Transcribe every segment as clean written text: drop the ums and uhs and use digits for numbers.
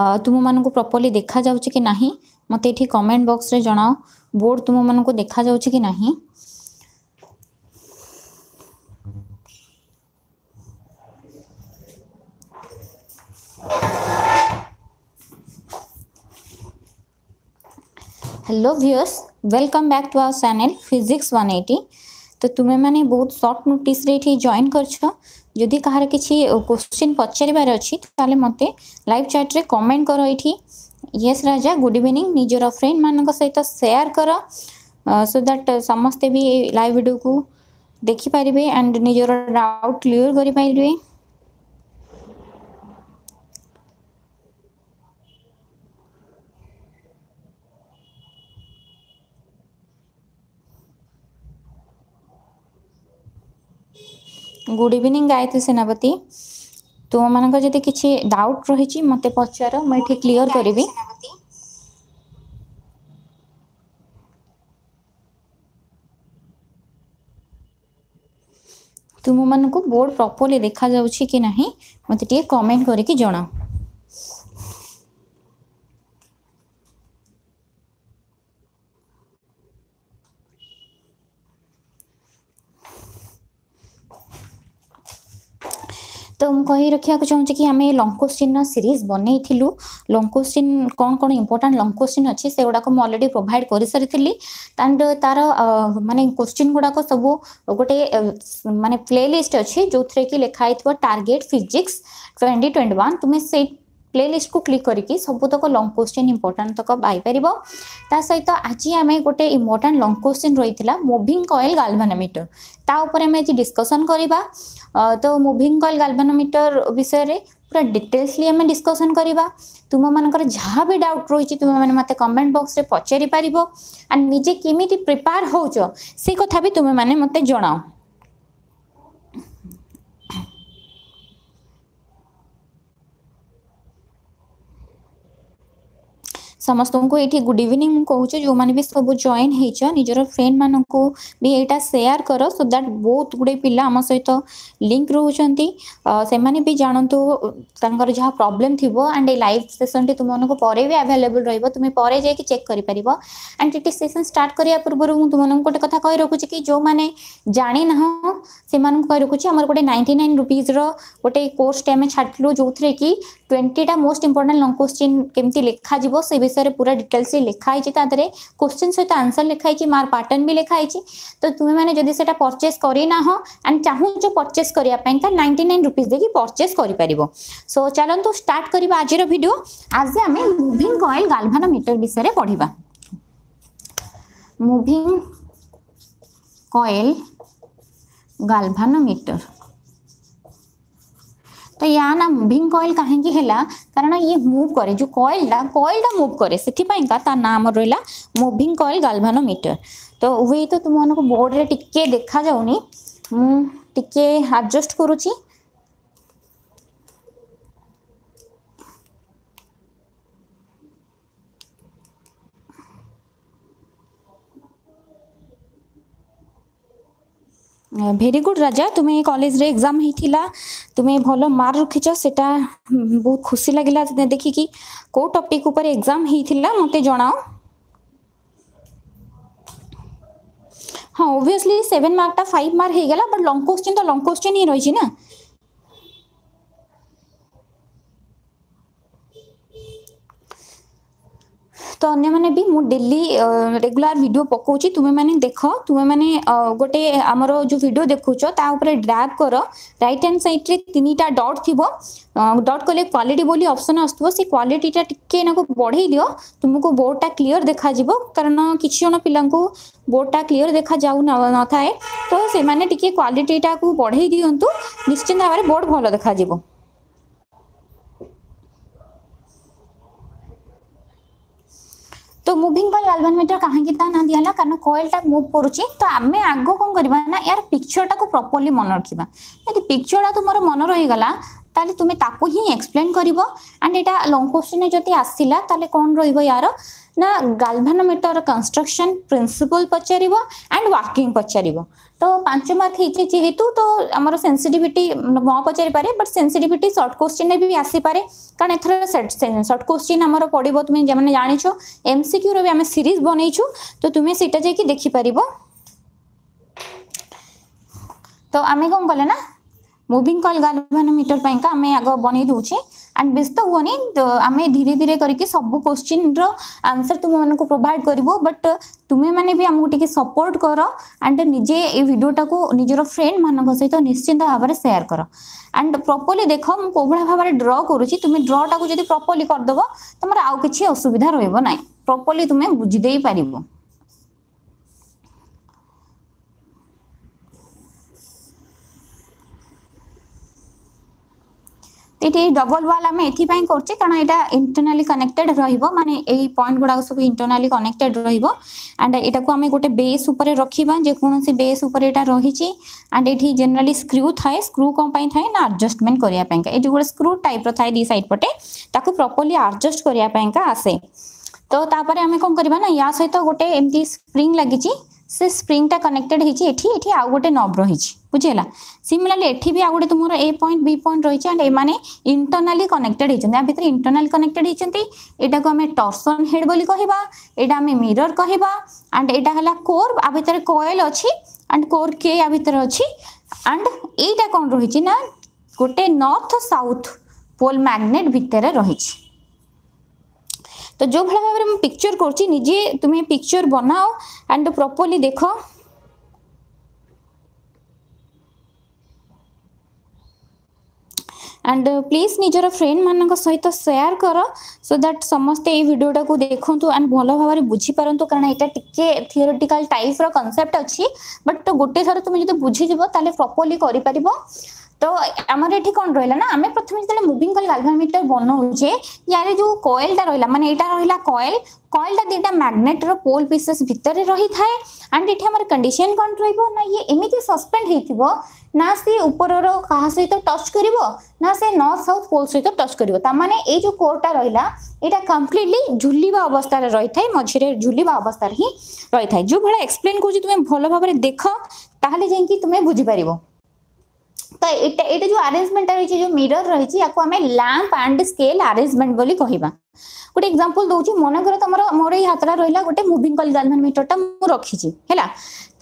तुम मानू प्रॉपर्ली देखा जाउछि कि नाही मते एठी कमेंट बॉक्स रे जणाओ। बोर्ड तुम मानू देखा जाउछि कि नाही। Hello viewers, welcome back to our channel physics 180। तो तुम्हें माने बहुत शॉर्ट नोटिस रे एठी जॉइन करछो। जदि कहार किछि क्वेश्चन पचारिबार अछि ताले मते लाइव चैट रे कमेंट करो एठी। Yes Raja, good evening. निजर फ्रेंड मानक सहित शेयर करो सो दैट समस्ते भी लाइव वीडियो को देखि पारिबे एंड निजर डाउट क्लियर करि पारिबे। Good evening Gayatri Senapati. तुम मानक जदि किछि डाउट रही मते पचार, मैं ठीक क्लियर करी। तुम मानक बोर्ड प्रॉपर्ली देखा जाउछि कि नाही मते टिके कमेंट करिकि जणाओ। तो कही रखा चाहूँ कि आम लंग क्वेश्चन सीरीज बनई थिलु। लंग क्वेश्चन कौन कौन इंपोर्टां लंग क्वेश्चन अच्छे से गुड़ाक मुझे अलरेडी प्रोवाइड कर सारी एंड तार माने क्वेश्चन गुड़ाक सब गोटे माने प्ले लिस्ट अच्छी जो थे कि लिखाई टारगेट फिजिक्स 2021। तुम्हें से प्ले लिस्ट को क्लिक करके सबुतक लंग क्वेश्चन इंपोर्टांट तक पाइपर। ता सहित आज आम गोटे इंपोर्टांट लंग क्वेश्चन रही है मूविंग कॉइल गाल्वानोमीटर। ता ऊपर आम आज डिस्कसन करवा। तो मूविंग कॉइल गाल्वानोमीटर विषय में पूरा डिटेल्सली आम डिस्कसन करवा। तुम मानकर जहाँ भी डाउट रही तुम मैंने मत कमेंट बॉक्स में पचारि पार एंड निजे केमी प्रिपेयर होच से कथा भी तुम मैंने मत जनाओ। समस्त को ये गुड इवनिंग कहूँ। जो मैंने भी सब जॉइन हो निजर फ्रेंड मान को भी यहाँ सेयार कर सो दैट बहुत गुड़े पिला आम सहित लिंक रोचती से माने भी जानतु तर जहाँ प्रोब्लेम थी एंड लाइव सेसन टी तुमको पर भी आभेलेबल रुमें पर जाकि चेक कर। एंड ये सेसन स्टार्ट करने पूर्व तुमको गोटे कथा कही रखुची कि जो मैंने जाणी ना से कही रखुची आम गोटे 99 रुपीज रोटे कोर्सटे आम छाटलु जो थे कि 20टा मोस्ट इंपोर्टां लंग क्वेश्चन केमती लिखा जीवो से विषय पूरा डिटेल्स लिखाई क्वेश्चन सहित आंसर लिखाई मार्क पैटर्न भी लिखाई। तो तुम्हें मैंने जदि सेटा परचेस करना हो एंड चाहूँ परचेस करने का 99 रुपीज देखिए परचेस कर। सो चलतु स्टार्ट करवा आज भिड। आज आम मूविंग कॉइल गाल्वानोमीटर विषय पढ़ा। मूविंग कॉइल गाल्वानोमीटर, तो या ना मूविंग कॉइल कहीं है कारण ये मूव करे जो कॉइलटा मूव करे से नाम रहा मूविंग कॉइल गाल्वानोमीटर। तो वे तो तुम मानक बोर्ड रे टिके देखा जाऊनी, टिके एडजस्ट करुची। भेरी गुड राजा, तुम्हें कॉलेज रे एग्जाम होता तुम्हें भल मार्क रखीच से बहुत खुशी लगला देखिकी। को टॉपिक ऊपर एग्जाम होता मते जनाओ। हाँ ओब्वियसली 7 मार्क टा 5 मार्क हो गला बट लॉन्ग क्वेश्चन तो लॉन्ग क्वेश्चन ही रही ना। तो अन्य मैंने भी मु डेली रेगुलर वीडियो पकोची तुम्हें मैंने देख। तुम्हें मैंने गोटे आमर जो वीडियो देखुच ता ऊपर डैब कर राइट हैंड साइड रे 3टा डॉट थी डॉट कले क्वालिटी बोली ऑप्शन आसो से क्वालिटीटा टिके बढ़े दियो तुमको बोर्डटा क्लीयर देखा जीवो कारण किछ जन पिला बोर्डटा क्लीयर देखा जाऊ न थाए। तो से माने टिके क्वालिटीटा को बढ़े दियंतु निश्चिंत भाव में बोर्ड भल देखा जीवो। तो मूविंग कॉइल गाल्वानोमीटर कहीं ना दिहला कारण कॉइलटा मूव करुच्ची। तो आम आग कौन करवा यार पिक्चरटा को प्रॉपर्ली मन रखा। यदि पिक्चरटा तुम मन रहीगला ताले तुमे ताकू ही एक्सप्लेन करिवो एंड एटा लॉन्ग क्वेश्चन ने जति आसीला ताले कोन रहिवो यार ना गाल्वानोमीटर कंस्ट्रक्शन प्रिंसिपल पचारिवो एंड वर्किंग पचारिवो। तो 5 मार्क हिचे जेहेतु तो हमर सेंसिटिविटी न पचारि पारे बट सेंसिटिविटी शॉर्ट क्वेश्चन ने भी आसी पारे कारण एथर शॉर्ट क्वेश्चन हमर पडिवो तुमे जमने जानिछो एमसीक्यू रे हम सीरीज बनैछु तो तुमे सेटा जे कि देखि पारिवो। तो आमे कोन कले ना मूविंग कॉइल गाल्वानोमीटर पई का आमे आगो बनै दोछे एंड बेस्त होनी आमे धीरे धीरे करके सब क्वेश्चन रो आंसर तुम मन को प्रोवाइड करबो बट तुमे माने भी हमहु टिके सपोर्ट करो एंड निजे ए वीडियो टा को निजरो फ्रेंड मानन सहित निश्चिंत भाबरे शेयर करो एंड प्रॉपर्ली देखो हम कोबड़ा भाबरे ड्रा करूची तुमे ड्रा टा को जदी प्रॉपर्ली कर दबो तमरा आउ किछि असुविधा रहइबो नै प्रॉपर्ली तुमे बुझि देई पारिबो। एटी डबल वाल हम एथि पई करछे कारण एटा इंटरनली कनेक्टेड रहइबो माने एई पॉइंट गुडा सब इंटरनली कनेक्टेड रहइबो एंड एटा को हम गोटे बेस ऊपर रखिबा जे कोनोसी बेस ऊपर एटा रहिची एंड एठी जनरली स्क्रू थाए स्क्रू कोन पई थाए ना एडजस्टमेंट करिया पई का एटी गोटे स्क्रू टाइप रो थाए दी साइड पटे ताकू प्रॉपर्ली एडजस्ट करिया पई का आसे। तो तापर हम कोन करबा ना या सहित गोटे एमती स्प्रिंग लागिची से स्प्रिंग टा कनेक्टेड हिची एठी एठी आ गोटे नब रहिची बुझेला सिमिलरली एठी भी आ गोटे तुमरो ए पॉइंट बी पॉइंट रहिची एंड ए माने इंटरनली कनेक्टेड हिचंती आ भीतर इंटरनल कनेक्टेड हिचंती एटा को हमें टॉर्सन हेड बोली कहबा एटा हमें मिरर कहबा एंड एटा हला कोर आ भीतर कोइल अछि एंड कोर के आ भीतर अछि एंड एटा कोन रहिची ना गोटे नॉर्थ साउथ पोल मैग्नेट भीतर रहिची। तो जो भला भाव में पिक्चर करची निजे तुम्हें पिक्चर बनाओ एंड प्रॉपर्ली देखो। एंड प्लीज निजर फ्रेंड मानन सहित शेयर करो सो दैट समस्त ए वीडियो टा को देखंतु एंड भलो भाव में बुझी परंतु कारण एटा टिके थियोरेटिकल टाइप रो कांसेप्ट अछि बट तो गोटे थर तुम जदि बुझी जेबो ताले प्रॉपर्ली करि परिबो। तो हमर एठी कोन रहला ना हमें प्रथमे जले मूविंग कॉइल गाल्वानोमीटर बनउ जे यारे जो कोइल टा रहला माने एटा रहला कोइल टा दिटा मैग्नेट रो पोल पीसेस भितर रही थाए एंड एठी हमर कंडीशन कोन रहइबो ना ये एमिति सस्पेंड हेतिबो ना से ऊपर रो कहा सहित टच करिवो ना से नॉर्थ साउथ पोल सहित टच करिवो ता माने ए जो कोर टा रहला एटा कंप्लीटली झुलिबा अवस्था रे रही थाए मझिरे झुलिबा अवस्था रे रही थाए जो भला एक्सप्लेन करजो तुमे भलो भाबरे देखो ताहले जे कि तुमे बुझि परिवो। तो एटा जो अरेंजमेंट रहिची जो मिरर रहिची याको हमें लैंप एंड स्केल अरेंजमेंट बोली कहबा। गोटे एग्जांपल दउची मनकर तमरो मोर ए हातरा रहला गोटे मूविंग कॉइल गाल्वानोमीटर टा मु रखिची हैला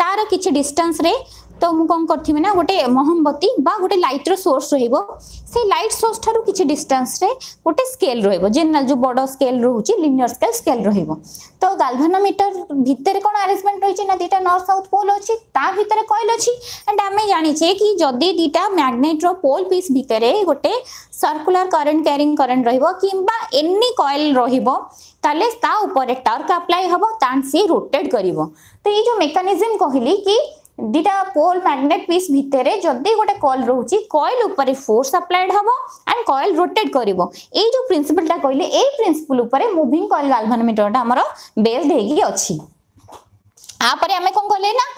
तार किछि डिस्टेंस रे तो मु कोन करथिमे ना गोटे मोमबत्ती बा गोटे लाइट रो सोर्स रहइबो से लाइट सोर्स थारु किछि डिस्टेंस रे गोटे स्केल रहइबो जनरल जो बडो स्केल रहउची लिनियर स्केल रहइबो। तो गाल्वानोमीटर भितर कोन अरेंजमेंट रहइची ना दिटा नॉर्थ साउथ पोल अछि ता भितर कोइल अछि एंड आमे जानि छे कि जदी दिटा मैग्नेट रो पोल पीस भितरे गोटे सर्कुलर करंट कैरिंग करंट रहइबो किबा एनी कोइल रहइबो ताले ता ऊपर टॉर्क अप्लाई हबो तान से रोटेट करिवो। तो ये जो मेकानिज्म कहली कि दिटा पोल मैग्नेट पीस भितर जदि गोटे कॉइल रहउची कॉइल ऊपर फोर्स अप्लाइड हबो एंड कॉइल रोटेट करिवो ए जो प्रिंसिपल ता कहले ए प्रिंसिपल ऊपर मूविंग कॉइल गाल्वानोमीटर ता हमरो बेस देगी अछि। आ पर हमें कोन कहले ना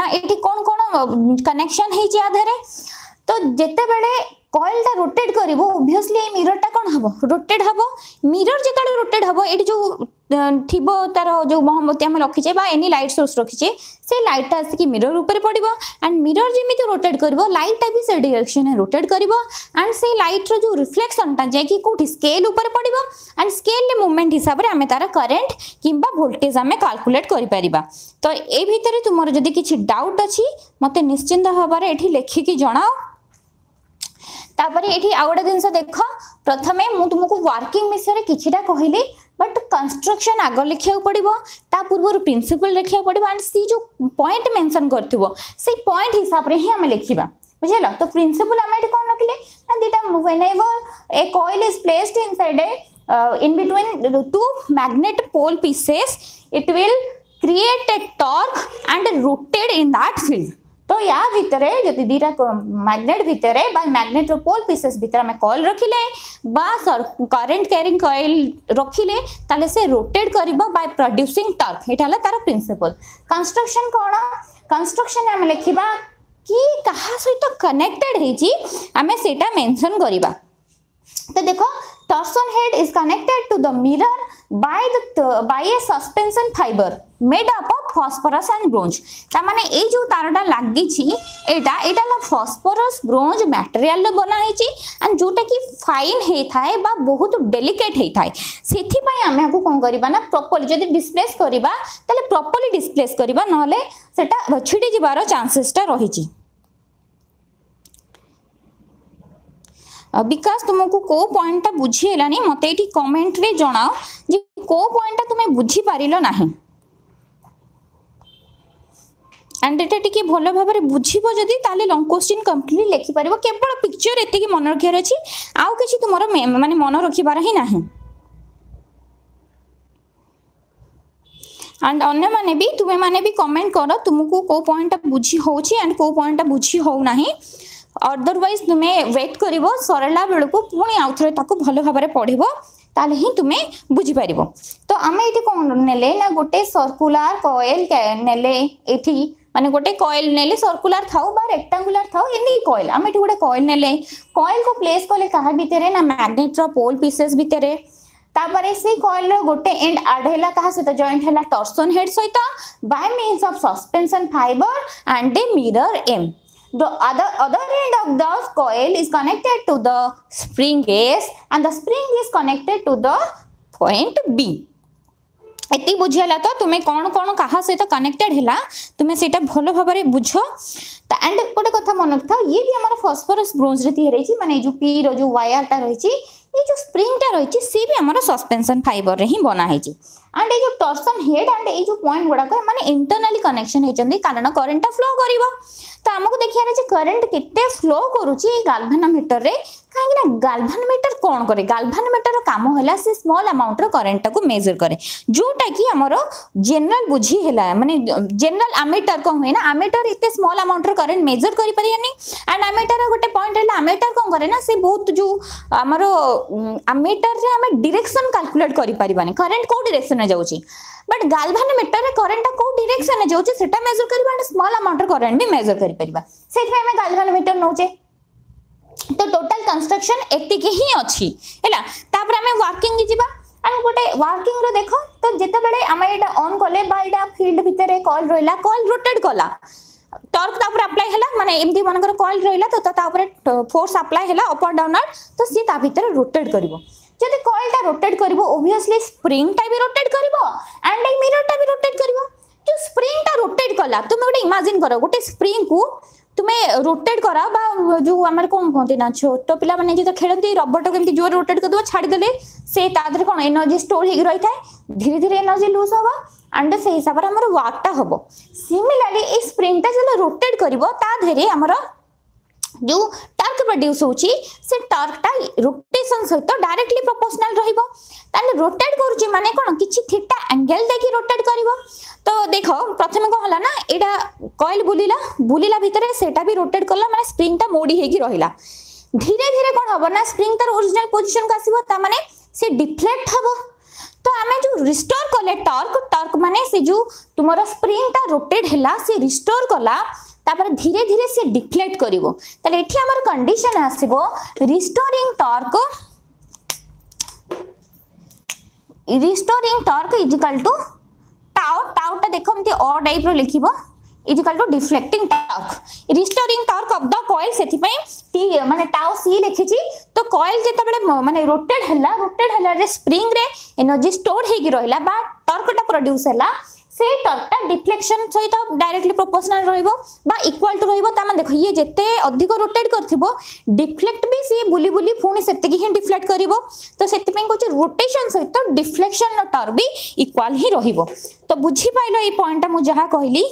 ना एठी कोन कोन कनेक्शन हे जे आधारे तो जते बेले कॉइल टा रोटेट करिवो obviously ए मिरर टा कोन हबो रोटेट हबो मिरर जे काडे रोटेट हबो एडी जो थिबो तार जो मोमबत्ती हम रखिचे बा एनी लाइट सोर्स रखिचे से लाइट टा आसी कि मिरर ऊपर पडिवो एंड मिरर जे मिते रोटेट करिवो लाइट टा भी से डायरेक्शन रे रोटेट करिवो एंड से लाइट रो जो रिफ्लेक्शन टा जे कि कोठी स्केल ऊपर पडिवो एंड स्केल ले मूवमेंट हिसाब रे हमें तार करंट किबा वोल्टेज हमें कैलकुलेट करि परिबा। तो ए भीतर तुमर जदी किछि डाउट अछि मते निश्चिंत हबारे एठी लेखि कि जणाओ। तापरे एठी आउडा दिनसा देखो प्रथमे मु तुमको वर्किंग मिसरे किछिटा कहली बट कंस्ट्रक्शन आगो लिखियो पड़िबो ता पूर्वर प्रिंसिपल लिखियो पड़िबो एंड सी जो पॉइंट मेंशन करथिबो से पॉइंट हिसाब रे ही हम लिखिबा बुझेला। तो प्रिंसिपल हम एठी कोन रखले ना दिटा whenever a coil is placed inside a in between two magnet pole pieces it will create a torque and rotate in that field. तो या भितरे जति दिरा मैग्नेट भितरे बा मैग्नेट रो पोल पीसेस भितर में कॉइल रखिले बा करंट कैरिंग कॉइल रखिले ताले से रोटेट करबा बाय प्रोड्यूसिंग टॉर्क एटाला तार प्रिंसिपल। कंस्ट्रक्शन कोन कंस्ट्रक्शन हम लिखिबा कि कहा सहित कनेक्टेड हेची हमें सेटा मेंशन करबा तो देखो torsion head is connected to the mirror by a suspension fibre made up of phosphorus and bronze. तामाने ए जो तारडा लागिछि एटा एटा ला फॉस्फोरस ब्रोंज मटेरियल ले बनाई छि एंड जोटा कि फाइन हे थाए बा बहुत डेलिकेट हे थाए सेथि पय हम को कोन करबा ना प्रॉपर्ली जदि डिस्प्लेस करबा तले प्रॉपर्ली डिस्प्लेस करबा नहले सेटा छिडी जिबार चांसेस ता रहि छि। विकास तुमको को पॉइंट बुझीगलानी मत ये कमेंट रे जनाओ जे को पॉइंट तुम्हें बुझी पारिलो नाही एंड एटा टिके भलो भाबरे बुझिबो जदी ताले लॉन्ग क्वेश्चन कंप्लीट लेखि पारिबो केवल पिक्चर एते की मन रखियार अछि आउ किछि तुमरो माने मन रखिबार ही नाही एंड अन्य माने भी तुमे माने भी कमेंट करो तुमको को पॉइंट बुझी होउछि एंड को पॉइंट बुझी होउ नाही अदरवाइज तुमे वेट करिवो सरला बेलको पुणी आउथरे ताको भलो भाबरे पढिवो ताले ही तुमे बुझी पारिवो। तो आमे एठी कोन नेले ना गोटे सर्कुलर कॉइल नेले एठी माने गोटे कॉइल नेले सर्कुलर थाउ बा रेक्टेंगुलर थाउ एनी कॉइल आमे एठी गोटे कॉइल नेले कॉइल को प्लेस कोले कहा भीतरे ना मैग्नेट रो पोल पीसेस भीतरे तापरे से कॉइल रो गोटे एंड आढेला कहा से तो जॉइंट हैला टॉर्सन हेड सहित by means of suspension fibre and a mirror M. The other end of the coil is connected to the spring S and the spring is connected to the point B। एति बुझेला तो तुमे कोन कोन कहा से तो connected हैला तुमे सेटा भलो भाबरे बुझो त एंड गोटे कथा मन रखता ये भी हमर फॉस्फोरस ब्रोंज रे ती रही छी माने जो पी रो जो वायर ता रही छी ये जो स्प्रिंग ता रही छी से भी हमर सस्पेंशन फाइबर रे ही बना है छी एंड ये जो टॉर्सन हेड एंड ये जो पॉइंट गुडा को माने इंटरनली कनेक्शन हे जंदी कारण करंट फ्लो करबो तो हमको देखिया रे जे करंट कितने फ्लो करूची गाल्वानोमीटर रे काहे ना गाल्वानोमीटर कोन करे गाल्वानोमीटर रो काम होला से स्मॉल अमाउंट रो करंट को मेजर करे जोटा कि हमरो जनरल बुझी हैला माने जनरल एमीटर को होय ना एमीटर इतने स्मॉल अमाउंट रो करंट मेजर करि पारे यानी एंड एमीटर रो गोटे पॉइंट हैला एमीटर कोन करे ना से बहुत जो हमरो एमीटर रे हम डायरेक्शन कैलकुलेट करि परिबानी करंट को डायरेक्शन में जाउची बट गाल्वानोमीटर रे करंट को डायरेक्शन में जाउची सेटा मेजर करिबा एंड स्मॉल अमाउंट रो करंट भी मेजर करि परिबा सेठ में हम गाल्वानोमीटर नोचे तो टोटल कंस्ट्रक्शन एति के ही अछि हैला तापर हम वर्किंग जिबा हम गोटे वर्किंग रो देखो तो जेते बेले हम एटा ऑन कोले बायडा फील्ड भीतर कॉइल रोइला कॉइल रोटेट कोला टॉर्क तापर अप्लाई हैला माने एमदी मानकर कॉइल रोइला तो तापर फोर्स अप्लाई हैला अप एंड डाउनर तो सी ता भीतर रोटेट करबो जदि कॉइल ता रोटेट करबो ओबवियसली स्प्रिंग ता भी रोटेट करबो एंड एक मिरर ता भी रोटेट करबो जो स्प्रिंग ता रोटेट कोला तुम गोटे इमेजिन करो गोटे स्प्रिंग को तुमे रोटेट करा बा जो हमर कोन कहते ना छोटो पिला माने जे तो खेलती रोबोट केमती जोर रोटेट कर दो छाडी देले से तादर कोन एनर्जी स्टोर हे रही थाए धीरे धीरे एनर्जी लूज होबो एंड से हिसाब रे हमर वर्क ता होबो। सिमिलरली ए स्प्रिंग ता जे रोटेट करबो ता धीरे हमर जो टॉर्क प्रोड्यूस होची से टॉर्क ता रोटेशन सहित डायरेक्टली प्रोपोर्शनल रहइबो ताले रोटेट करूची माने कोन किछि थीटा एंगल देखि रोटेट करबो तो देखो प्रथम को होला ना एडा कॉइल बुलिला बुलिला भीतर सेटा भी रोटेट करला माने स्प्रिंग ता मोडी हेकी रहिला धीरे धीरे कोन होबो ना स्प्रिंग तार ओरिजिनल पोजीशन कासिबो ता माने से डिफ्लेक्ट होबो तो आमे जो रिस्टोर कोले टॉर्क टॉर्क माने से जो तुम्हारा स्प्रिंग ता रोटेट हैला से रिस्टोर कोला तापर धीरे धीरे से डिफ्लेक्ट करिवो तले एठी हमर कंडीशन आसीबो restoring torque equal to tau tau ता देखो हमते और टाइप रो लिखिबो equal to deflecting torque restoring torque of the coil सेथि पई टी माने टाउ सी लिखि छी तो कॉइल जेता बडे माने रोटेट हला रे स्प्रिंग रे एनर्जी स्टोर हेगी रहिला बा टॉर्क ता प्रोड्यूस हला से टॉर्कटा डिफ्लेक्शन सहित डायरेक्टली प्रोपोर्शनल रहइबो बा इक्वल टू रहइबो तामा देखो ये जेते अधिक रोटेट करथिबो डिफ्लेक्ट भी से बुली बुली पुणी सेते की ही डिफ्लेक्ट करिवो तो सेते पे कोछ रोटेशन सहित डिफ्लेक्शन टॉर्क भी इक्वल ही रहइबो तो बुझी पाइलो ए पॉइंटटा मु जहा कहली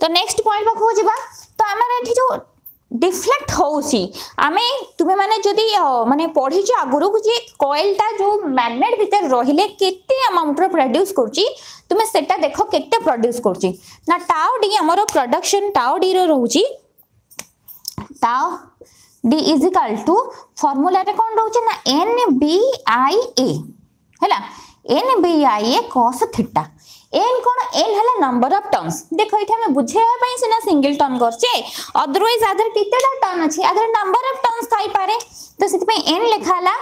तो नेक्स्ट पॉइंट बखो जेबा तो हमरा एठी जो डिफ्लेक्ट होउसी आमे तुमे माने जदी माने पढी जे आगुरु जे कॉइल ता जो मैग्नेट भीतर रहिले केते अमाउंट रो प्रोड्यूस करची तुमे सेटा देखो केते प्रोड्यूस करची ना टाउ डी हमरो प्रोडक्शन टाउ डी रो रहउची tau D is equal to formula रे कोन रहउची ना एन बी आई ए हैला N B I A cos theta n कोन n हला नंबर ऑफ टर्न्स देखो इठा में बुझे पाई सिना सिंगल टर्न करछे अदरवाइज आदर कितडा टर्न अछि आदर नंबर ऑफ टर्न्स थाई पारे तो सित पे n लिखाला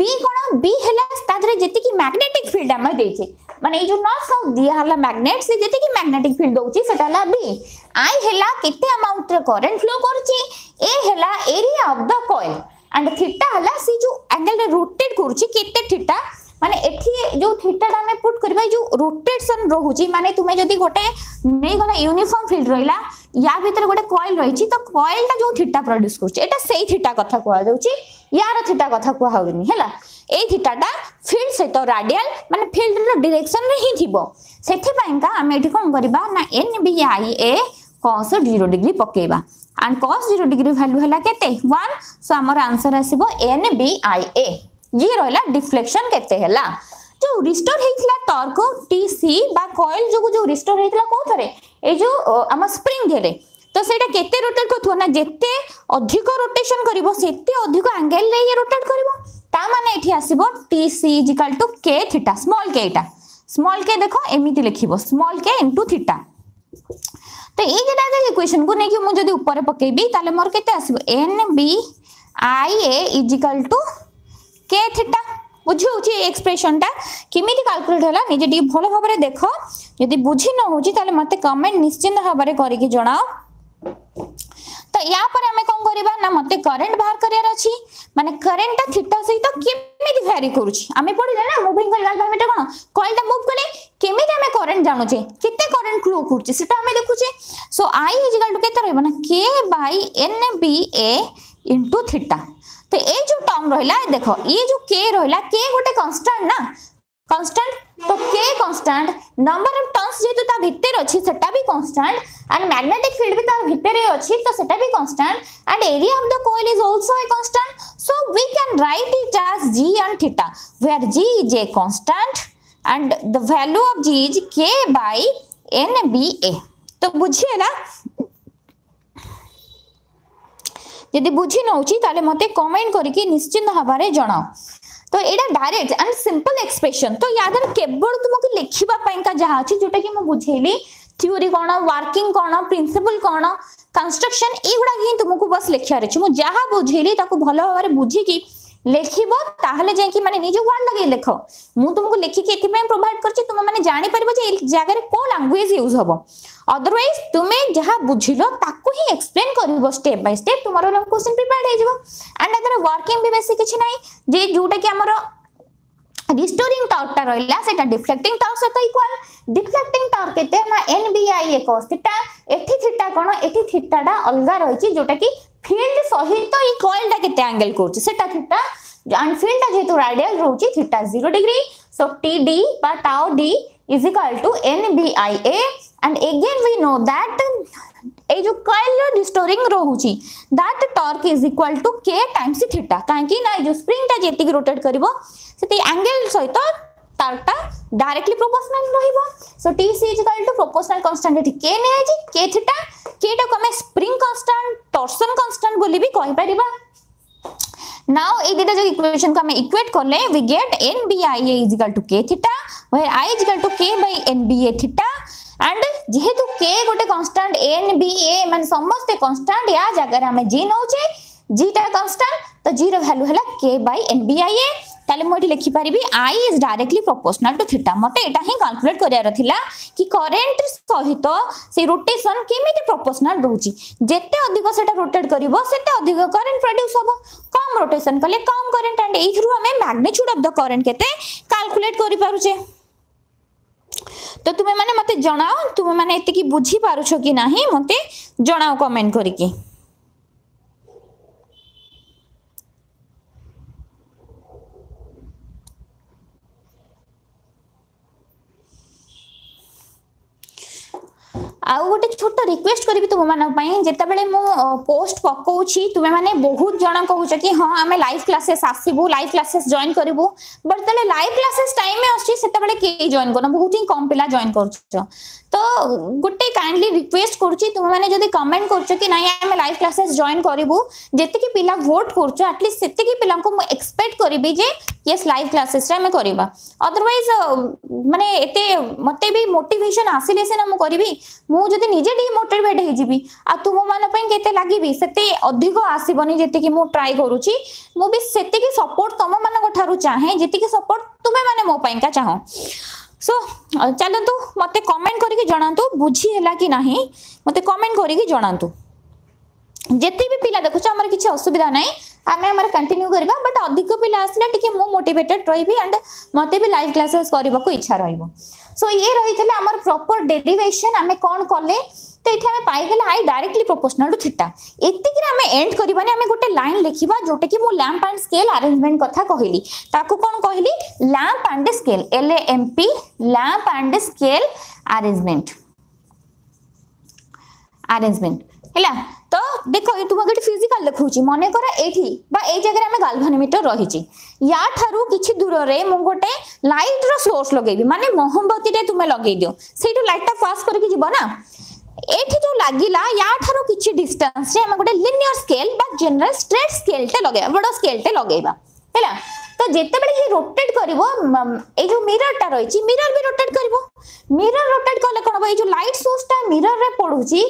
b कोन b हला तादरे जति की मैग्नेटिक फील्ड हम देछे माने ए जो नॉट्स ऑफ दिया हला मैग्नेट से जति की मैग्नेटिक फील्ड होछि सेटा हला b i हला किते अमाउंट रे करंट फ्लो करछि a हला area of the coil and theta हला सी जो एंगल रे रोटेट करछि किते थीटा माने एठी जो थीटा टा में पुट करबा जो रोटेशन रहूची माने तुमे जदी गोटे नै गला यूनिफॉर्म फील्ड रहला या भीतर गोटे कॉइल रहिची तो कॉइल टा जो थीटा प्रोड्यूस करछ एटा सेही थीटा कथा को आ जाउची यार थीटा कथा को हाउनी हैला ए थीटा टा फील्ड सहित रेडियल माने फील्ड रो डायरेक्शन रे ही थिबो सेथि पाइं का हम एठी कोन करबा ना n b i a cos 0 degree पकेबा एंड cos 0 डिग्री वैल्यू हला केते 1 सो हमर आंसर आसीबो n b i a ये रहला डिफ्लेक्शन कहते हैला जो रिस्टोर हेतला टॉर्क टीसी बा कॉइल जो रिस्टोर हेतला को थरे ए जो हम स्प्रिंग घेरे तो सेटा केते रोटेट को थोना जेते अधिक रोटेशन करिवो सेते अधिक एंगल रे ये रोटेट करिवो ता माने एठी आसीबो TC = k theta small k एटा स्मॉल k देखो एमिति लिखिवो स्मॉल k * थीटा तो ए जेटा जे इक्वेशन को नै कि मु जदी ऊपर पकेबी ताले मोर केते आसीबो n b i a = k theta बुझुची एक्सप्रेशन टा किमिति कैलकुलेट होला निजे डी भलो भाबरे देखो यदि बुझी न होची ताले मते कमेंट निश्चिंत भाबरे करी के जणाओ तो या पर हमें कोन करबा ना मते करंट बाहर करियर अछि माने करंट टा थीटा सहित किमिति वेरी करूची हमें पढले ना मूविंग कॉइल galvanometer कोन कॉइल टा मूव कले किमिति हमें करंट जानो छे किते करंट फ्लो करूची सेटा हमें देखु छे सो i केते रहबा ना k n b a * theta तो ए जो टर्म रहला देखो ये जो k रहला k गोटे कांस्टेंट ना कांस्टेंट तो k constant number of turns जेतु ता भीतर अछि सेटा भी कांस्टेंट एंड मैग्नेटिक फील्ड भी ता भीतर अछि तो सेटा भी constant and area of the coil is also a constant so we can write it as g and theta where g is a constant and the value of g is k/nba तो बुझिए ना यदि बुझी न होची ताले मते comment करके निश्चिंत हवारे जणाओ तो एडा डायरेक्ट एंड सिंपल एक्सप्रेशन तो यादर केवल तुमके लिखिबा पई का जहा अछि जोटा कि म बुझेली थ्योरी कोन वर्किंग कोन प्रिंसिपल कोन कंस्ट्रक्शन एगुडा कि तुमको बस लेखिया रछि म जहा बुझेली ताको भलो हवारे बुझी कि लेखिबो ताहले जे कि माने निजे वर्ड लगे लेखो मु तुमको लिखि के एथि में प्रोवाइड करछि तुम माने जानि परबो जे जगह रे को लैंग्वेज यूज होबो अदरवाइज तुमे जहा बुझिलो ताको ही एक्सप्लेन करबो स्टेप बाय स्टेप तुम्हारो लम क्वेश्चन प्रिपेयर्ड हे जेबो एंड अदर वर्किंग भी बेसी किछि नाही जे जोटा कि हमरो रिस्टोरिंग टॉर्क ता रहला सेटा डिफ्लेक्टिंग टॉर्क सता इक्वल डिफ्लेक्टिंग टॉर्क केते ना n b i a cos theta एथि थीटा कोन एथि थीटा डा अलगा रहिछि जोटा कि फील्ड सहित ई कॉइल डा केते एंगल करछि सेटा थीटा एंड फील्ड डा जेतु रेडियल रहछि theta 0 degree so t d बा tau d n b i a and again we know that ए जो कॉइल रो रिस्टोरिंग रहूची that torque is equal to k times theta काहे कि ना जो स्प्रिंग ता जेति रोटेट करबो सेति एंगल सहित टॉर्क ता डायरेक्टली प्रोपोर्शनल रहइबो सो tc = प्रोपोर्शनल कांस्टेंट एति k ने आजी k थीटा k टा को हम स्प्रिंग कांस्टेंट टॉर्सन कांस्टेंट बोली भी कहि परबा नाउ ए दिटा जो इक्वेशन को हम इक्वेट करले we get n b i a = k theta where i = k/n b a theta and जेहेतु k गोटे कांस्टेंट n b a मान समस्त कांस्टेंट या जगह हमें g नौचे g टा कांस्टेंट तो g रो वैल्यू हला k/n b i a ताले मोटी लिखि पारिबी i is directly proportional to theta मते एटा ही कैलकुलेट करिया रथिला कि करंट सहित से रोटेशन केमिति प्रोपोर्शनल रहूची जेते अधिक सेटा रोटेट करिवो सेते अधिक करंट प्रोड्यूस होबो कम रोटेशन कले कम करंट एंड ए थ्रू हमें मैग्नीट्यूड ऑफ द करंट केते कैलकुलेट करि पारुचे तो तुमे माने मते जणाओ तुमे माने एते की बुझी पारु छो कि नाही मते जणाओ कमेंट करी के आउ गोटे छोटा रिक्वेस्ट करबि तुम मानन पई जेता बेले मो पोस्ट पकोउची तुमे माने बहुत जणा कहउछ कि हां आमे लाइव क्लासेस आसीबू लाइव क्लासेस जॉइन करबू बट तले लाइव क्लासेस टाइम में आसी सेता बेले के जॉइन करन बहुत ही कम पिला जॉइन करछ तो गुटे काइंडली रिक्वेस्ट करची तुमे माने जदी कमेंट करछ कि नाही आमे लाइव क्लासेस जॉइन करबू जेते कि पिला वोट करछ एटलीस्ट सेते कि पिला को मो एक्सपेक्ट करबी जे यस लाइव क्लासेस रे में करबा अदरवाइज माने एते मते भी मोटिवेशन आसीले से ना मो करबी मो जदि निजे डिमोटिवेट हे जिबी आ तुम मान पई केते लागिबी सेते अधिक आसीबनी जेते कि मो ट्राई करूची मो भी सेते कि सपोर्ट तुम मान कोठारु चाहे जेते कि सपोर्ट तुमे माने मो पई का चाहो सो चलंतु मते कमेंट करिके जणांतु बुझी हैला कि नाही मते कमेंट करिके जणांतु जेते भी पिला देखो हमर किछ असुविधा नाही आमे हमर कंटिन्यू करबा बट अधिक पिला आसले टिके मो मोटिवेटेड रहिबी एंड मते भी लाइव क्लासेस करबा को इच्छा रहिबो सो ये रहितले हमर प्रॉपर डेरिवेशन हमें कोन करले तो इथे हमें पाई गेला I directly proportional to theta एति कि हमें एंड करबानी हमें गोटे लाइन लिखिबा जोटे कि मो लैंप एंड स्केल अरेंजमेंट कथा कहली ताको कोन कहली lamp and scale L A M P lamp and scale arrangement हैला तो देखो ये तुम अगर फिजिकल लिखुची माने करा एठी बा ए जगह हमें गाल्वानोमीटर रहिची या थारु किछि दूर रे मु गोटे लाइट रो सोर्स लगेबी माने मोमबत्ती रे तुमे लगेइ दियो सेटु लाइट ता पास करके जीव ना एठी जो लागिला या थारु किछि डिस्टेंस रे हम गोटे लिनियर स्केल बा जनरल स्ट्रेट स्केल ते लगेबा बडो स्केल ते लगेबा हैला तो जेते बेले हे रोटेट करबो ए जो मिरर ता रहिची मिरर भी रोटेट करबो मिरर रोटेट करले कोन बा ए जो लाइट सोर्स ता मिरर रे पडुची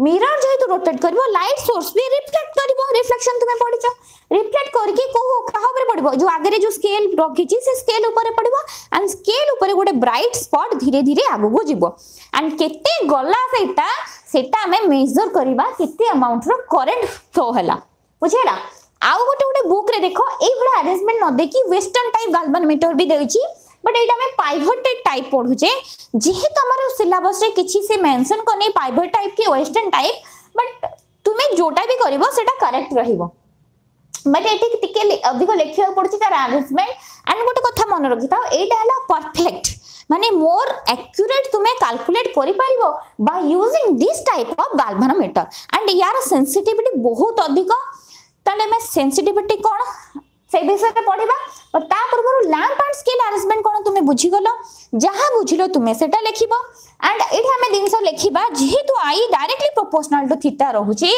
मिरर जेतु रोटेट करबो लाइट सोर्स भी रिफ्लेक्ट करबो रिफ्लेक्शन तुमे पडिचो रिफ्लेक्ट करके को कहां ऊपर पडिबो जो आगे रे जो स्केल रखी छी से स्केल ऊपर पडिबो एंड स्केल ऊपर गोटे ब्राइट स्पॉट धीरे धीरे आगु को जीवो एंड केते गला सेटा हमें मेजर करबा केते अमाउंट रो करंट फ्लो हला बुझेला आउ गोटे गोटे बुक रे देखो ए बड़ा अरेंजमेंट न देखि वेस्टर्न टाइप गाल्वानोमीटर भी देउची बट एटा में पाइवोटेड टाइप पढु जे जेहे तमारो सिलेबस रे किछि से मेंशन कोनी पाइवोट टाइप के वेस्टर्न टाइप बट तुमे जोटा भी करबो सेटा करेक्ट रहिबो बट एते टिके अधिक लेखिया पडुछि तार अरेंजमेंट एंड गोटे कथा मन रखिताओ एटा हला परफेक्ट माने मोर एक्यूरेट तुमे कैलकुलेट करि पाइबो by using this type of galvanometer and यार सेंसिटिविटी बहुत अधिक तले में सेंसिटिविटी कोन से विषय पे पढिबा और ता पूर्वरु लैंप एंड स्केल अरेंजमेंट कोन तुमे बुझि गलो जहां बुझिलो तुमे सेटा लेखिबो एंड एठी हमें दिनसो लेखिबा जेहेतु I directly proportional to theta रहूची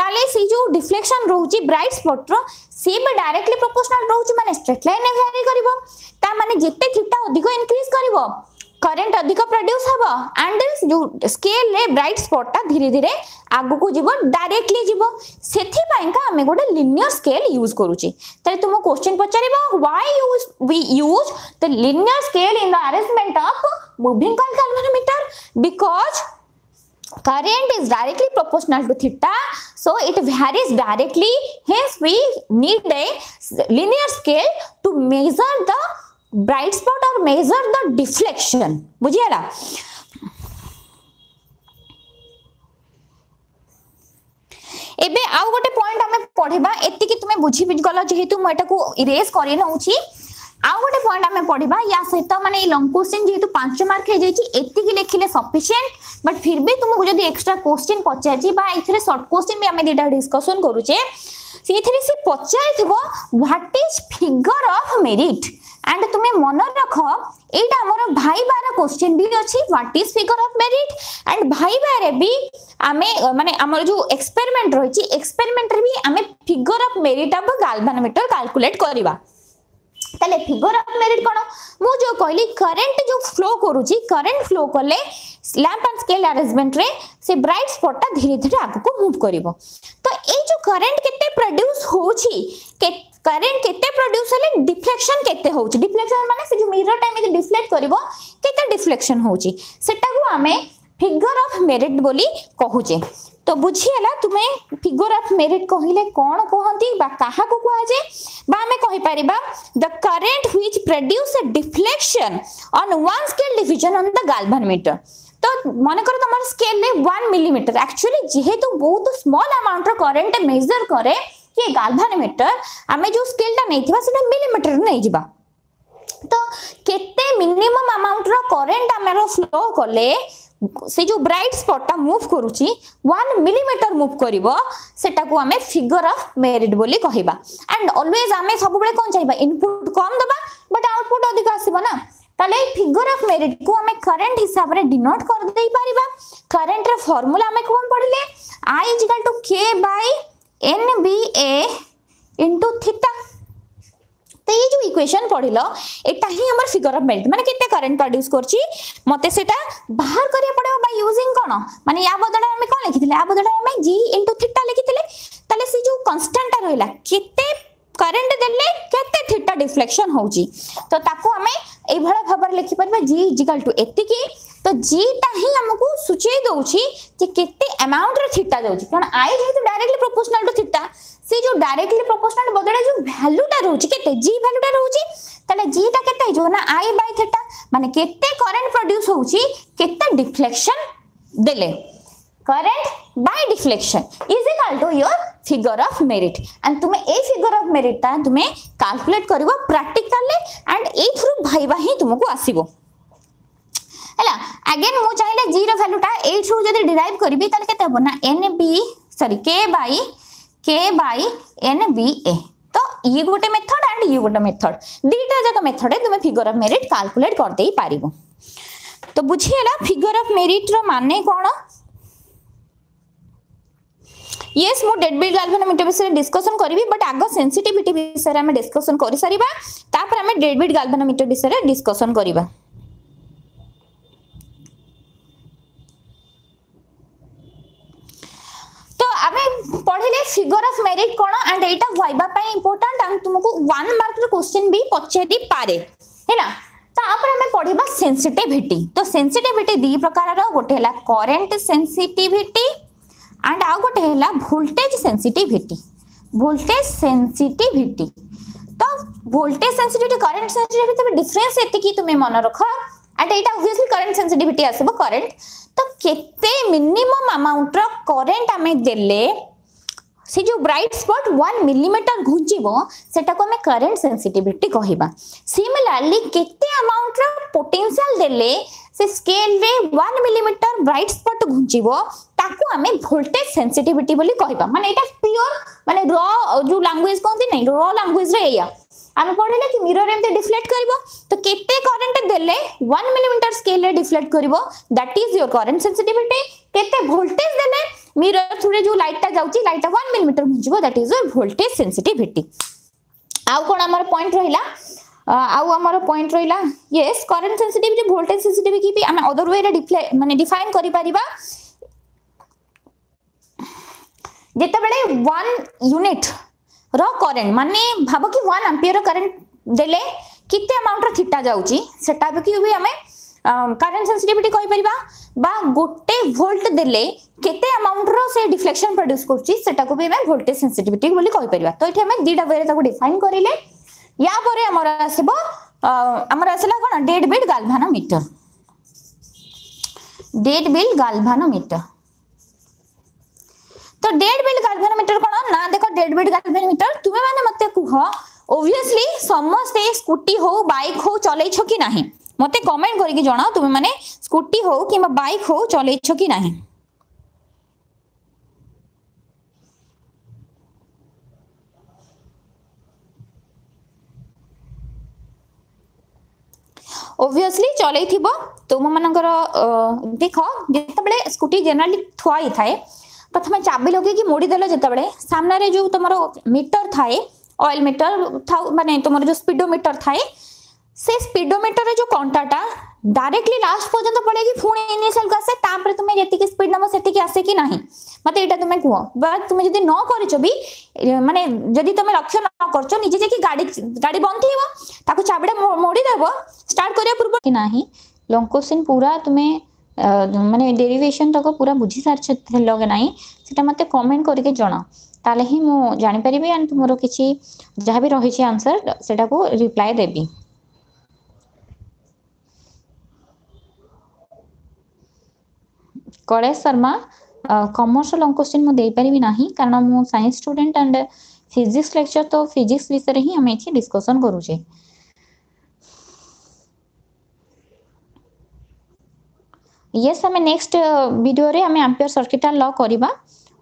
ताले सी जो डिफ्लेक्शन रहूची ब्राइट स्पॉट रो से भी डायरेक्टली प्रोपोर्शनल रहूची माने स्ट्रेट लाइन में वेरी करबो ता माने जेते थीटा अधिक इंक्रीज करबो करंट अधिक प्रोड्यूस हबो एंड जो स्केल रे ब्राइट स्पॉट ता धीरे धीरे आगु को जीवो डायरेक्टली जीवो सेथि पई का हमें गोटे लिनियर स्केल यूज करूची त तुम क्वेश्चन पचारिबो why use we use the linear scale in the arrangement of moving coil galvanometer because current is directly proportional to theta so it varies directly hence we need a linear scale to measure the bright spot or measure the deflection बुझियाला एबे आउ गोटे point हमें पढिबा एति कि तुमे बुझि बिगला जेहेतु म एटा को इरेज करि नउची आउ गोटे पॉइंट हमें पढिबा या सहित माने ई लॉन्ग क्वेश्चन जेहेतु 5 मार्क हे जाईची एति कि लेखिले सफिशिएंट बट फिर भी तुमको जदी एक्स्ट्रा क्वेश्चन पचाची बा इथरे शॉर्ट क्वेश्चन भी हमें डेटा डिस्कशन करूचे सेथरे से पचाई थबो what is figure of merit and तुम्हें मन रख एटा हमर भाईबार क्वेश्चन भी अछि what is figure of merit and भाईबार भी आमे माने हमर जो एक्सपेरिमेंट रहि छि एक्सपेरिमेंट रे भी आमे figure of merit of galvanometer calculate करबा तले फिगर ऑफ मेरिट कोन मु जो कहली करंट जो फ्लो करू छि करंट फ्लो करले लैंप एंड स्केल अरेंजमेंट रे से ब्राइट स्पॉट ता धीरे धीरे आगु को मूव करबो तो ए जो करंट केते प्रोड्यूस हो छि के करंट केते प्रोड्यूस हले डिफ्लेक्शन केते होउची डिफ्लेक्शन माने से जो मिरर टाइम में डिफ्लेक्ट करबो केते डिफ्लेक्शन होउची सेटा को हमें फिगर ऑफ मेरिट बोली कहूचे तो बुझियला तुमे फिगर ऑफ मेरिट कहिले कोन कहंती बा काहा को कहाजे बा हमें कहि परिबा the current which produce a deflection on one scale division on the galvanometer तो माने करो तुम्हारे स्केल ले 1 मिलीमीटर एक्चुअली जेहेतु बहुत स्मॉल अमाउंट रो करंट मेजर करे के गाल्वानोमीटर हमें जो स्केल ता नैथिबा सेटा मिलीमीटर नै जिबा तो केते मिनिमम अमाउंट रो करंट हमरो फ्लो करले से जो ब्राइट स्पॉट टा मूव करूची 1 मिलीमीटर मूव करिवो सेटा को हमें फिगर ऑफ मेरिट बोली कहिबा एंड ऑलवेज हमें सब बळे कोन चाहिबा इनपुट कम दबा बट आउटपुट अधिक आसीबो ना तले फिगर ऑफ मेरिट को हमें करंट हिसाब रे डिनोट कर देई परिबा करंट रे फार्मूला हमें कोन पढले i = k/nba * थीटा तो ये जो इक्वेशन पढिलो एटा ही हमर फिगर ऑफ मेरिट माने केते करंट प्रोड्यूस करची मते सेटा बाहर करिया पड़ो बाय यूजिंग कोन माने या बदला हम कोन लिखिथिले या बदला हम g * थीटा लिखिथिले तले से जो कांस्टेंट रहला केते करंट देले केते थीटा डिफ्लेक्शन होउची तो ताको हमें ए भला खबर लिखि परबा g = एति की तो g ता ही हमकु सुचै दोउची कि केते अमाउंट रे थीटा दोउची कारण i जेतु डायरेक्टली प्रोपोर्शनल टू थीटा से जो डायरेक्टली प्रोपोर्शनल बदले जो वैल्यू टा रहउची केते g वैल्यू टा रहउची तले g टा केते जो ना i बाय थीटा माने केते करंट प्रोड्यूस होउची केते डिफ्लेक्शन देले current by deflection is equal to your figure of merit and तुमे ए फिगर ऑफ मेरिट ता तुमे कैलकुलेट करबो प्रैक्टिकल ले एंड ए थ्रू भाईबा ही तुमको आसीबो हला अगेन मो चाहिले g रो वैल्यू टा ए थ्रू जदी डिराइव करबी तले केते होबो ना nb सॉरी k/nba तो ये गोटे मेथड एंड ये गोटे मेथड दीटा जक मेथड है तुम फिगर ऑफ मेरिट कैलकुलेट कर देई पारिबो तो बुझियला फिगर ऑफ मेरिट रो माने कोन यस मो डेड बिल गाल्वानोमीटर विषय डिस्कशन करबी बट आगो सेंसिटिविटी विषय हम डिस्कशन करि सारीबा तापर हम डेड बिल गाल्वानोमीटर विषय डिस्कशन करबा पढिले फिगर ऑफ मेरिट कोन एंड एटा वाइबा पई इंपोर्टेंट हम तुमको 1 मार्क रो क्वेश्चन भी पछेदी पारे हैना तापर हमें पढिबा सेंसिटिविटी तो सेंसिटिविटी दी प्रकार रो गोटे हला करंट सेंसिटिविटी एंड आ गोटे हला वोल्टेज सेंसिटिविटी तो वोल्टेज सेंसिटिविटी करंट सेंसिटिविटी में डिफरेंस एते की तुमे मन रखो एंड एटा ऑब्वियसली करंट सेंसिटिविटी आसेबो करंट तो केते मिनिमम अमाउंट रो करंट हमें देले से जो ब्राइट स्पॉट 1 मिलीमीटर घुचिबो सेटा को हमें करंट सेंसिटिविटी कहिबा सिमिलरली केते अमाउंट रो पोटेंशियल देले से स्केल रे 1 मिलीमीटर ब्राइट स्पॉट घुचिबो ताको हमें वोल्टेज सेंसिटिविटी बोली कहिबा माने एटा प्योर माने रॉ जो लैंग्वेज कोनती नहीं रॉ लैंग्वेज रे एया हम पढले कि मिरर एमते डिफ्लेक्ट करबो तो केते करंट देले 1 मिलीमीटर स्केल रे डिफ्लेक्ट करबो that is your current sensitivity केते वोल्टेज देले मिरर थुरे जो लाइट टा 1 मिलीमीटर घुचिबो that is your voltage sensitivity आउ कोन हमर पॉइंट रहिला yes current sensitivity voltage sensitivity की हम अदर वे रे माने डिफाइन करि परिबा जेते बेले 1 यूनिट रो करंट माने भाबो कि 1 एंपियर करंट देले किते अमाउंट रो थीटा जाउची सेटा भी कि हमें करंट सेंसिटिविटी कहि परिबा बा गोटे वोल्ट देले केते अमाउंट रो से डिफ्लेक्शन प्रोड्यूस करची सेटा को भी हमें वोल्टेज सेंसिटिविटी बोली कहि परिबा तो इठे हमें दीडा वेरे ताको डिफाइन करिले या परे हमर आसेला कोन डेड बिल गाल्वानोमीटर तो डेड बिल गाल्वानोमीटर कोन ना देखो डेड बिल गाल्वानोमीटर तुमे माने मते कुहो ऑब्वियसली समस्त स्कूटी हो बाइक हो चलै छ कि नाही मते कमेंट करि कि जणाओ तुमे माने स्कूटी हो किबा बाइक हो चलै छ कि नाही ऑब्वियसली चलै थिबो तुम मानकर देखो जेतबेले स्कूटी जनरली थुआई थाए प्रथमे चाबी लगे कि मोड़ी देलो जते बडे सामने रे जो तमरो मीटर थाए ऑयल मीटर था माने तमरो जो स्पीडोमीटर थाए से स्पीडोमीटर रे जो कांटाटा डायरेक्टली लास्ट पर्यंत पड़े कि फुण इनिशियल कसे तापर तुमे जति की स्पीड नम सेति की आसे कि नाही मते एटा तुमे कुओ बा तुमे जदी न करछो भी माने जदी तुमे लक्ष्य न करछो निजे जे कि गाडी बंद थिबो ताको चाबीडा मोड़ी देबो स्टार्ट करिया पूर्व कि नाही लंकोसिन पूरा तुमे माने डेरिवेशन तक पूरा बुझी सार छथि लगे नाही सेटा मते कमेंट करके जणा ताले ही मो जानि परिबे एंड तुमरो किछि जहा भी रहिछि आंसर सेटा को रिप्लाई देबी college Sharma commerce long question मो दे परिबे नाही कारण मो science student and physics lecture तो फिजिक्स विषय ही हम एथि डिस्कशन करू छे yes, I next video re I ampere circuit law koriba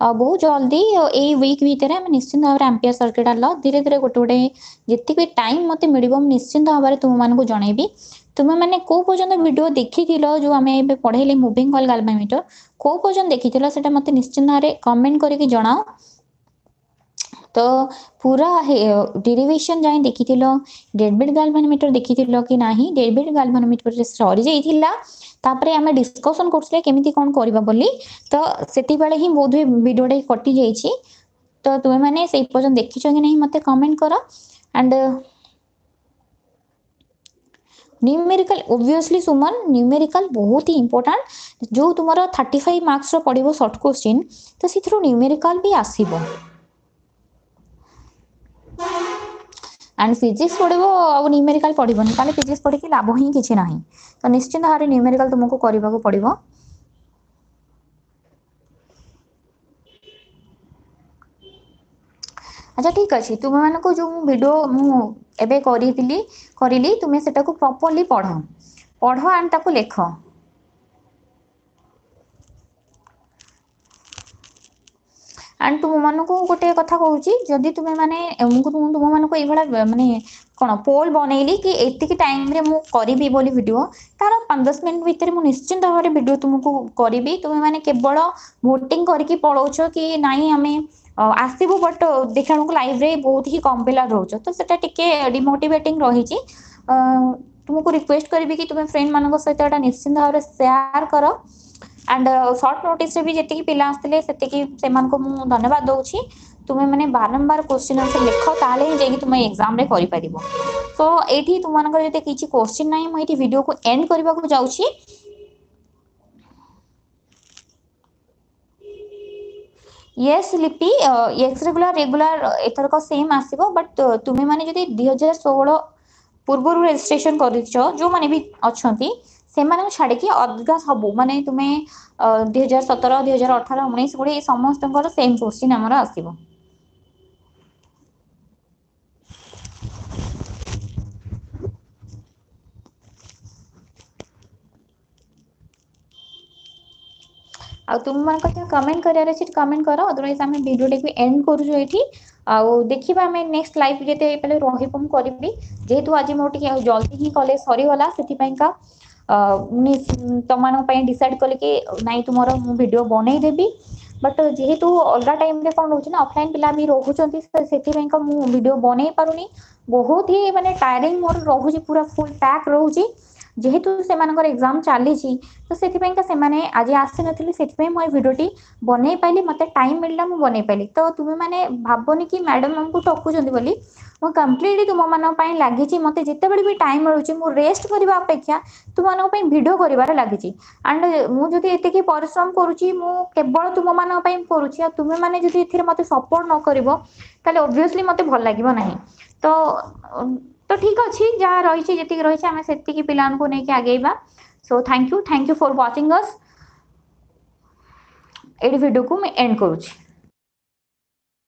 बहुत जल्दी ए वीक भितरे हम निश्चिंत भाव एम्पियर सर्किट लॉ धीरे धीरे गोटे गोटे जितक भी टाइम मत मिलिबो निश्चिंत भाव तुम मानको जणैबी तुम माने को पर्यंत वीडियो देखिथिलो जो हमें एबे पढेले मूविंग कॉइल गाल्वानोमीटर को पर्यंत देखिथिलो सेटा मत निश्चिंत रे कमेंट करके जणाओ तो पूरा डेरिवेशन जाय देखिथिलो डेडबेड गाल्वानोमीटर देखिथिलो कि नाही डेडबेड गाल्वानोमीटर रे सॉरी जेइथिला तापरे आमे डिस्कशन करसले केमिति कोन करबा बोली तो सेति बेले ही बोध वीडियो डे कटि जाई छी तो तुमे माने सेइ पर्यंत देखि छौ कि नहीं मते कमेंट करो and numerical obviously Suman numerical बहुत ही इंपोर्टेंट जो तुमरा 35 मार्क्स रो पडिबो शॉर्ट क्वेश्चन तो सिथरो न्यूमेरिकल भी आसीबो एंड फिजिक्स पढ़बो और न्यूमेरिकल पढ़बो न ताले फिजिक्स पढ़ के लाभ ही किछि नाही तो निश्चित हारे न्यूमेरिकल तुमको करबा को पड़िबो अच्छा ठीक अछि तुम मानको जो वीडियो मु एबे करिली तुमे सेटा को प्रॉपर्ली पढ़ो एंड ताको लेखो एंड तुम मानको गोटे कथा कहूची जदी तुमे माने हमको तुम मानको ए भला माने कोन पोल बनैली कि एतिक टाइम रे मु करिबी बोली वीडियो तार 5-10 मिनिट भीतर मु निश्चिंत भाबरे वीडियो तुमको करिबी तुमे माने केवल वोटिंग करके पळौछो कि नाही हमें आसीबो बट देखाणो को लाइव रे बहुत ही कम पिला रहउछो तो सेटा टिके डिमोटिवेटिंग रहिची तुमको रिक्वेस्ट करिबी कि तुमे फ्रेंड मानको सहित निश्चिंत भाबरे शेयर करो एंड शॉर्ट नोटिस रे भी जति कि पिला आसले सेति कि सेमान को मु धन्यवाद दोछि तुमे माने बारंबार क्वेश्चन आंसर लिखो ताले ही जेकी तुमे एग्जाम रे करि पारिबो सो एठी तुमानकर जते किछि क्वेश्चन नाही मु एठी वीडियो को एंड करबा को जाउछि यस लिपि एक्स रेगुलर एथर को सेम आसीबो बट तुमे माने जदी 2016 पूर्व रजिस्ट्रेशन करिछो जो माने भी अछंती सेमानन छाडे कि अदगा सब माने तुमे 2017 2018 19 गुडी समस्त को सेम क्वेश्चन हमरा आसीबो आ तुम मन को कमेंट करिया रे छी कमेंट करो अदरवाइज हम वीडियो टेक भी एंड करू जो एठी आउ देखिबा मैं नेक्स्ट लाइव जेते पहिले रोहिपम करबी जेतु आज मोर टिके जल्दी ही कॉलेज सरी होला सेति पय का तमान पय डिसाइड करले कि नाही तुमरो मु वीडियो बनै देबी बट जेहेतु अलगा टाइम रे कोन होछ ना ऑफलाइन पिला भी रहू छथि सेति पय का मु वीडियो बनै पारुनी बहुत ही माने टायरिंग मोर रहू छी पूरा फुल पैक रहू छी जेहेतु सेमानकर एग्जाम चाली छी तो सेति पय का सेमाने आज आसे नथिले सेति पय मोय वीडियो टी बनै पाइली मते टाइम मिलला मु बनै पाइली तो तुमे माने भाबोनी कि मैडम हमको टोकू जंदी बोली मु कंप्लीटली तुम मानन पय लागि छी मते जते बड़ी भी टाइम मिलु छी मु रेस्ट करबा अपेक्षा तुम मानन पय वीडियो करबार लागि छी एंड मु जदी एते की परिश्रम करू छी मु केवल तुम मानन पय करू छी आ तुमे माने जदी एथिर मते सपोर्ट न करबो ताले ऑब्वियसली मते भल लागिबो नाही तो ठीक अछि जा रहि छी जति रहि छी हम सेति की पिलान को नै के आगेबा so thank you for watching us एडी वीडियो को मैं एंड करू छी